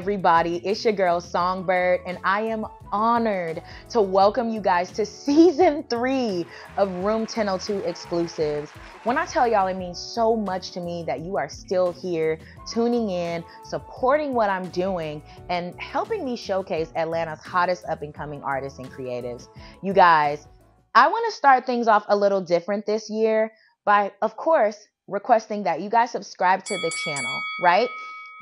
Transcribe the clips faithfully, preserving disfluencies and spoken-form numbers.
everybody. It's your girl Songbird, and I am honored to welcome you guys to season three of Room ten oh two Exclusives. When I tell y'all, it means so much to me that you are still here, tuning in, supporting what I'm doing, and helping me showcase Atlanta's hottest up-and-coming artists and creatives. You guys, I want to start things off a little different this year by, of course, requesting that you guys subscribe to the channel, right?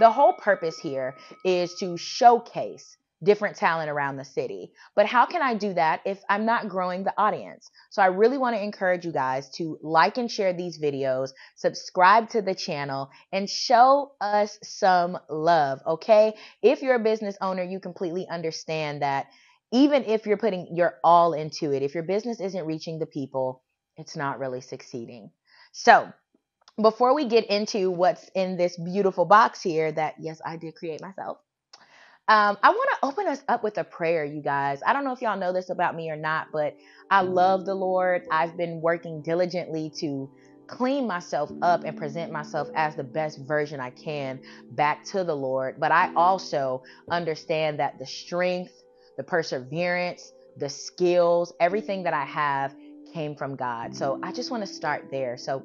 The whole purpose here is to showcase different talent around the city. But how can I do that if I'm not growing the audience? So I really want to encourage you guys to like and share these videos, subscribe to the channel, and show us some love, okay? If you're a business owner, you completely understand that even if you're putting your all into it, if your business isn't reaching the people, it's not really succeeding. So before we get into what's in this beautiful box here that, yes, I did create myself, Um, I want to open us up with a prayer, you guys. I don't know if y'all know this about me or not, but I love the Lord. I've been working diligently to clean myself up and present myself as the best version I can back to the Lord. But I also understand that the strength, the perseverance, the skills, everything that I have came from God. So I just want to start there. So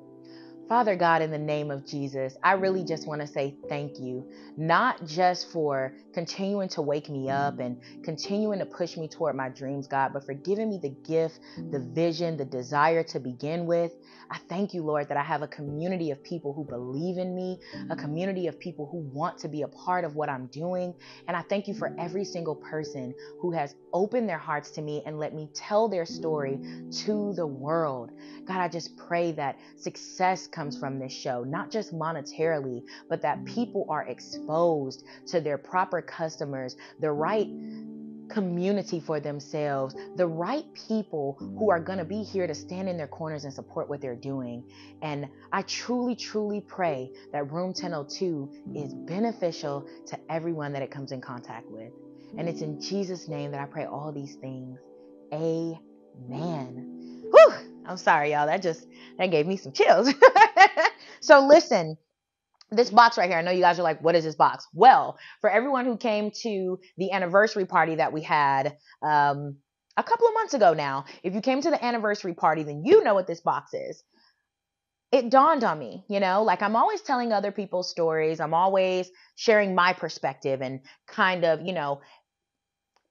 Father God, in the name of Jesus, I really just want to say thank you, not just for continuing to wake me up and continuing to push me toward my dreams, God, but for giving me the gift, the vision, the desire to begin with. I thank you, Lord, that I have a community of people who believe in me, a community of people who want to be a part of what I'm doing. And I thank you for every single person who has opened their hearts to me and let me tell their story to the world. God, I just pray that success comes from this show, not just monetarily, but that people are exposed to their proper customers, the right community for themselves, the right people who are going to be here to stand in their corners and support what they're doing. And I truly, truly pray that Room ten oh two is beneficial to everyone that it comes in contact with. And it's in Jesus' name that I pray all these things. Amen. Whew! I'm sorry, y'all. That just, that gave me some chills. So listen, this box right here, I know you guys are like, what is this box? Well, for everyone who came to the anniversary party that we had um, a couple of months ago now, if you came to the anniversary party, then you know what this box is. It dawned on me, you know, like I'm always telling other people's stories. I'm always sharing my perspective and kind of, you know,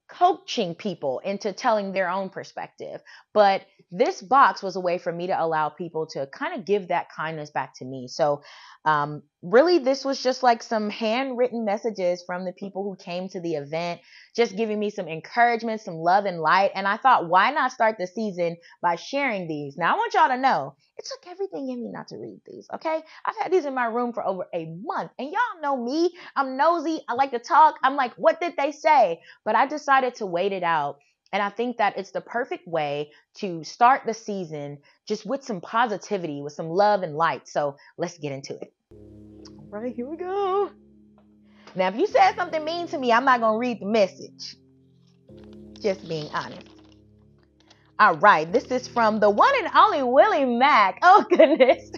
coaching people into telling their own perspective. But this box was a way for me to allow people to kind of give that kindness back to me. So um, really, this was just like some handwritten messages from the people who came to the event, just giving me some encouragement, some love and light. And I thought, why not start the season by sharing these? Now, I want y'all to know it took everything in me not to read these, okay? I've had these in my room for over a month. And y'all know me. I'm nosy. I like to talk. I'm like, what did they say? But I decided to wait it out. And I think that it's the perfect way to start the season just with some positivity, with some love and light. So let's get into it. All right, here we go. Now, if you said something mean to me, I'm not going to read the message. Just being honest. All right, this is from the one and only Willie Mack. Oh, goodness.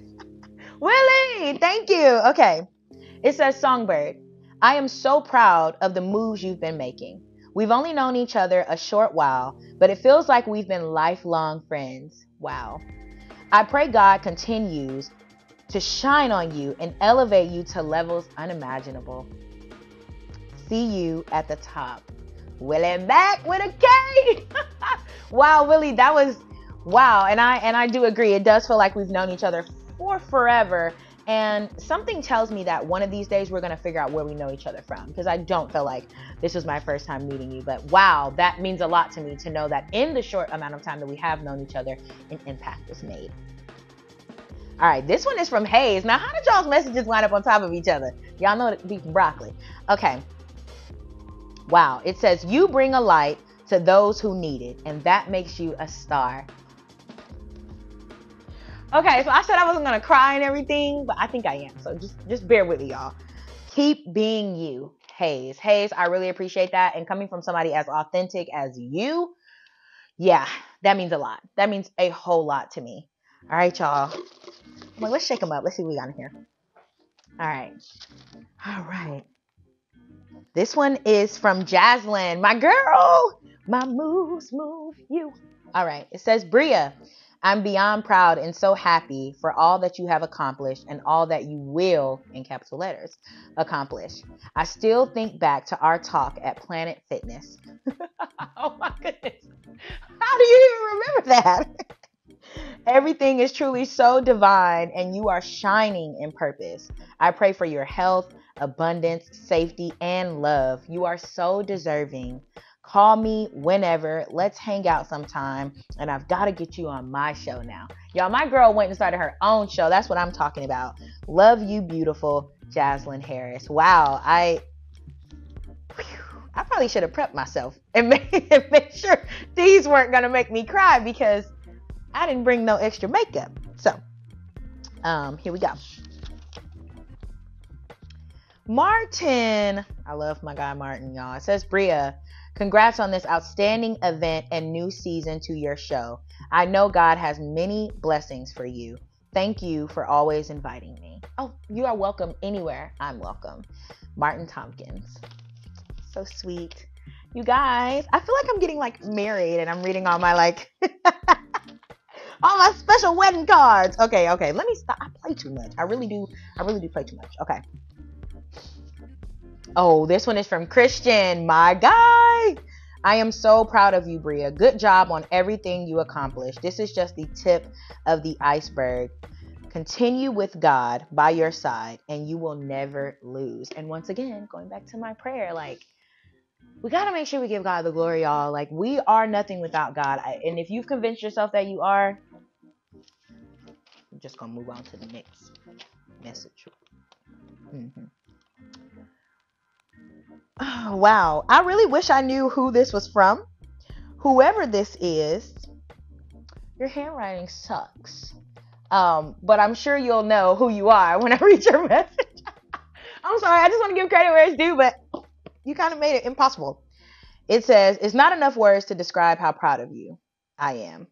Willie, thank you. Okay. It says, Songbird, I am so proud of the moves you've been making. We've only known each other a short while, but it feels like we've been lifelong friends. Wow. I pray God continues to shine on you and elevate you to levels unimaginable. See you at the top. Willie Mack with a K. Wow, Willie, that was, wow. And I, and I do agree. It does feel like we've known each other for forever. And something tells me that one of these days we're going to figure out where we know each other from, because I don't feel like this was my first time meeting you. But wow, that means a lot to me to know that in the short amount of time that we have known each other, an impact was made. All right, this one is from Hayes. Now, how did y'all's messages line up on top of each other? Y'all know it be from broccoli. Okay. Wow. It says, you bring a light to those who need it, and that makes you a star. Okay, so I said I wasn't going to cry and everything, but I think I am. So just, just bear with me, y'all. Keep being you, Hayes. Hayes, I really appreciate that. And coming from somebody as authentic as you, yeah, that means a lot. That means a whole lot to me. All right, y'all. Well, let's shake them up. Let's see what we got in here. All right. All right. This one is from Jazlyn, my girl. My moves move you. All right. It says, Bria, I'm beyond proud and so happy for all that you have accomplished and all that you will, in capital letters, accomplish. I still think back to our talk at Planet Fitness. Oh, my goodness. How do you even remember that? Everything is truly so divine and you are shining in purpose. I pray for your health, abundance, safety, and love. You are so deserving. Call me whenever. Let's hang out sometime. And I've got to get you on my show now. Y'all, my girl went and started her own show. That's what I'm talking about. Love you, beautiful Jazlyn Harris. Wow. I whew, I probably should have prepped myself and made, and made sure these weren't going to make me cry because I didn't bring no extra makeup. So um, here we go. Martin. I love my guy Martin, y'all. It says, Bria, congrats on this outstanding event and new season to your show. I know God has many blessings for you. Thank you for always inviting me. Oh, you are welcome anywhere. I'm welcome. Martin Tompkins. So sweet. You guys, I feel like I'm getting like married and I'm reading all my like... all my special wedding cards. Okay, okay. Let me stop. I play too much. I really do. I really do play too much. Okay. Oh, this one is from Christian, my guy. I am so proud of you, Bria. Good job on everything you accomplished. This is just the tip of the iceberg. Continue with God by your side and you will never lose. And once again, going back to my prayer, like, we got to make sure we give God the glory, y'all. Like, we are nothing without God. I, and if you've convinced yourself that you are, I'm just going to move on to the next message. Mm-hmm. Oh, wow. I really wish I knew who this was from. Whoever this is, your handwriting sucks. Um, but I'm sure you'll know who you are when I read your message. I'm sorry. I just want to give credit where it's due, but... you kind of made it impossible. It says, it's not enough words to describe how proud of you I am.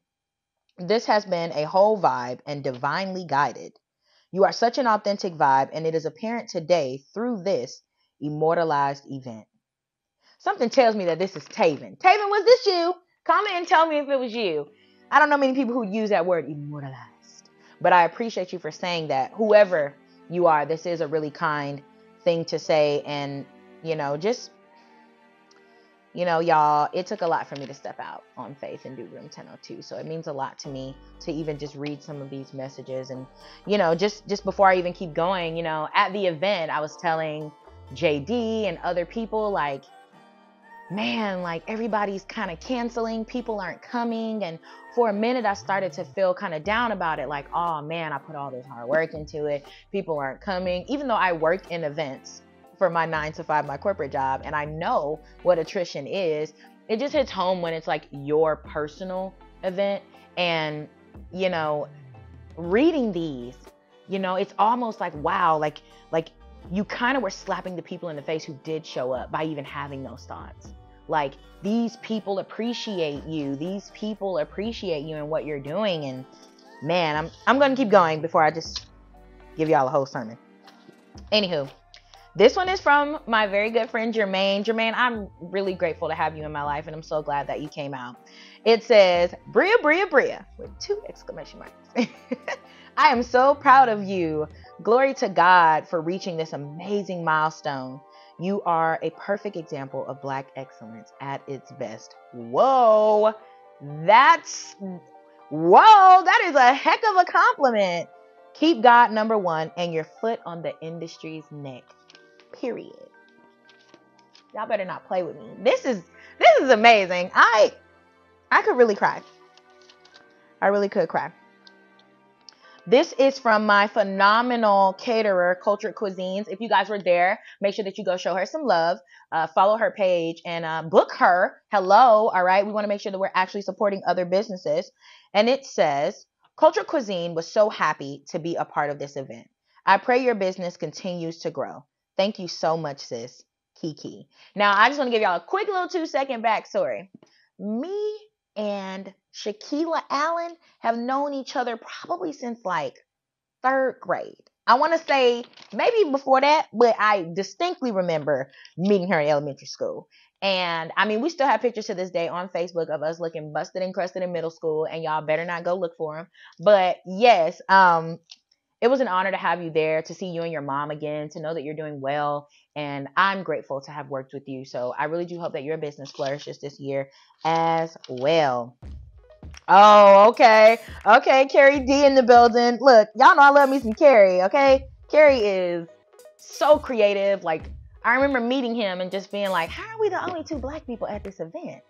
This has been a whole vibe and divinely guided. You are such an authentic vibe, and it is apparent today through this immortalized event. Something tells me that this is Taven. Taven, was this you? Comment and tell me if it was you. I don't know many people who use that word immortalized, but I appreciate you for saying that. Whoever you are, this is a really kind thing to say, and you know, just, you know, y'all, it took a lot for me to step out on faith and do Room ten oh two. So it means a lot to me to even just read some of these messages. And, you know, just, just before I even keep going, you know, at the event, I was telling J D and other people, like, man, like everybody's kind of canceling. People aren't coming. And for a minute, I started to feel kind of down about it. Like, oh, man, I put all this hard work into it. People aren't coming, even though I work in events. For my nine to five, my corporate job, and I know what attrition is. It just hits home when it's like your personal event. And, you know, reading these, you know, it's almost like, wow, like, like you kind of were slapping the people in the face who did show up by even having those thoughts. Like, these people appreciate you. These people appreciate you and what you're doing. And man, I'm, I'm going to keep going before I just give y'all a whole sermon. Anywho. This one is from my very good friend, Jermaine. Jermaine, I'm really grateful to have you in my life, and I'm so glad that you came out. It says, Bria, Bria, Bria, with two exclamation marks. I am so proud of you. Glory to God for reaching this amazing milestone. You are a perfect example of Black excellence at its best. Whoa, that's, whoa, that is a heck of a compliment. Keep God number one and your foot on the industry's neck. Period. Y'all better not play with me. This is this is amazing. I I could really cry. I really could cry. This is from my phenomenal caterer, Culture Cuisines. If you guys were there, make sure that you go show her some love. Uh, follow her page and uh, book her. Hello. All right. We want to make sure that we're actually supporting other businesses. And it says, Culture Cuisine was so happy to be a part of this event. I pray your business continues to grow. Thank you so much, sis. Kiki. Now, I just want to give y'all a quick little two-second backstory. Me and Shaquilla Allen have known each other probably since like third grade. I want to say maybe before that, but I distinctly remember meeting her in elementary school. And I mean, we still have pictures to this day on Facebook of us looking busted and crusted in middle school, and y'all better not go look for them. But yes, um, it was an honor to have you there, to see you and your mom again, to know that you're doing well. And I'm grateful to have worked with you. So I really do hope that your business flourishes this year as well. Oh, okay. Okay, Kerry D in the building. Look, y'all know I love me some Kerry, okay? Kerry is so creative. Like, I remember meeting him and just being like, how are we the only two black people at this event?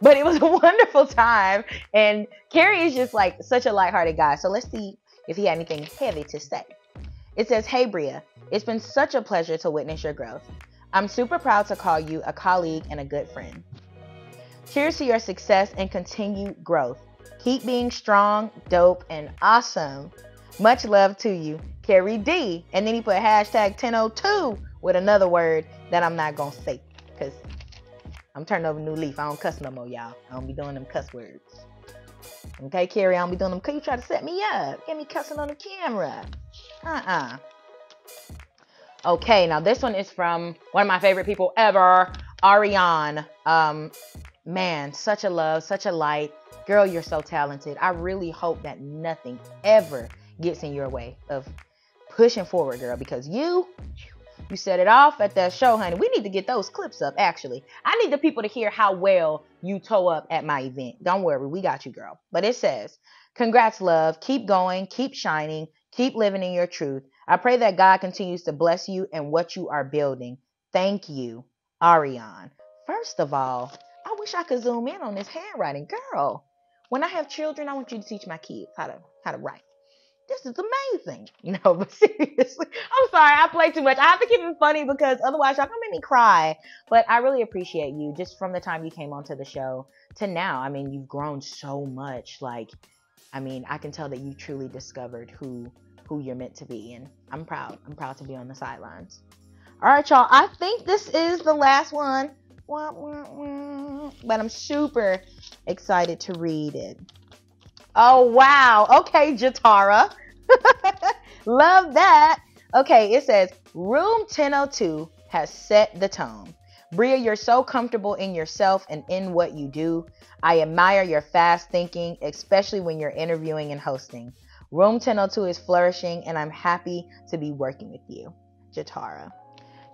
But it was a wonderful time. And Kerry is just like such a lighthearted guy. So let's see if he had anything heavy to say. It says, hey, Bria, it's been such a pleasure to witness your growth. I'm super proud to call you a colleague and a good friend. Cheers to your success and continued growth. Keep being strong, dope, and awesome. Much love to you, Kerry D. And then he put hashtag ten oh two with another word that I'm not going to say because I'm turning over a new leaf. I don't cuss no more, y'all. I don't be doing them cuss words. Okay, Kerry, I don't be doing them. You try to set me up. Get me cussing on the camera. Uh-uh. Okay, now this one is from one of my favorite people ever, Ariane. Um, man, such a love, such a light. Girl, you're so talented. I really hope that nothing ever gets in your way of pushing forward, girl, because you, you set it off at that show, honey. We need to get those clips up, actually. I need the people to hear how well you toe up at my event. Don't worry, we got you, girl. But it says, congrats, love. Keep going, keep shining, keep living in your truth. I pray that God continues to bless you and what you are building. Thank you, Ariane. First of all, I wish I could zoom in on this handwriting, girl. When I have children, I want you to teach my kids how to how to write. This is amazing. No, but seriously, I'm sorry. I play too much. I have to keep it funny because otherwise y'all gonna make me cry. But I really appreciate you just from the time you came onto the show to now. I mean, you've grown so much. Like, I mean, I can tell that you truly discovered who who you're meant to be. And I'm proud. I'm proud to be on the sidelines. All right, y'all. I think this is the last one. Wah, wah, wah. But I'm super excited to read it. Oh, wow. Okay, Jatara. Love that. Okay, it says, Room ten oh two has set the tone. Bria, you're so comfortable in yourself and in what you do. I admire your fast thinking, especially when you're interviewing and hosting. Room ten oh two is flourishing, and I'm happy to be working with you, Jatara.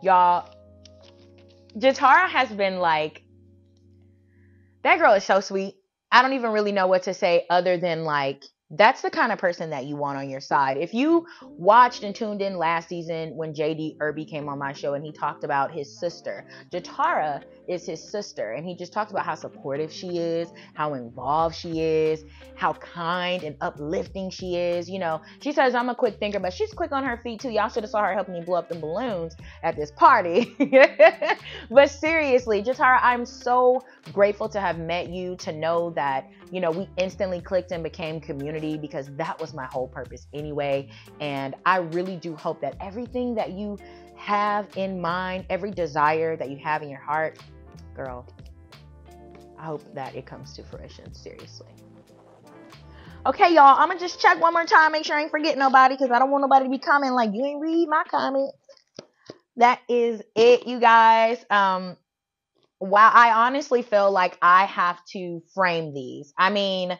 Y'all, Jatara has been like, that girl is so sweet. I don't even really know what to say other than like, that's the kind of person that you want on your side. If you watched and tuned in last season when J D Irby came on my show and he talked about his sister, Jatara is his sister. And he just talked about how supportive she is, how involved she is, how kind and uplifting she is. You know, she says, I'm a quick thinker, but she's quick on her feet too. Y'all should have saw her helping me blow up the balloons at this party. But seriously, Jatara, I'm so grateful to have met you, to know that, you know, we instantly clicked and became community because that was my whole purpose anyway. And I really do hope that everything that you have in mind, every desire that you have in your heart, girl, I hope that it comes to fruition, seriously. Okay, y'all, I'm gonna just check one more time, make sure I ain't forget nobody, because I don't want nobody to be commenting like, you ain't read my comment. That is it, you guys. Um, wow, I honestly feel like I have to frame these. I mean,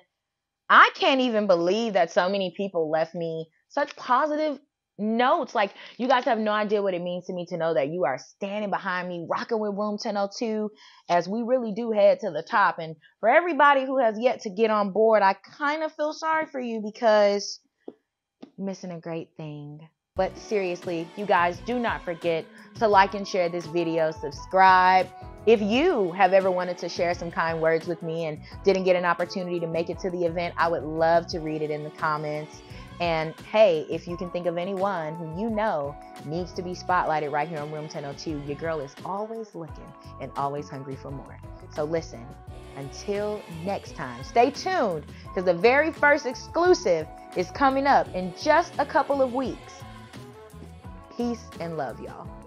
I can't even believe that so many people left me such positive notes. Like, you guys have no idea what it means to me to know that you are standing behind me, rocking with Room ten oh two, as we really do head to the top. And for everybody who has yet to get on board, I kind of feel sorry for you because you're missing a great thing. But seriously, you guys, do not forget to like and share this video, subscribe. If you have ever wanted to share some kind words with me and didn't get an opportunity to make it to the event, I would love to read it in the comments. And hey, if you can think of anyone who you know needs to be spotlighted right here on Room ten oh two, your girl is always looking and always hungry for more. So listen, until next time, stay tuned because the very first exclusive is coming up in just a couple of weeks. Peace and love, y'all.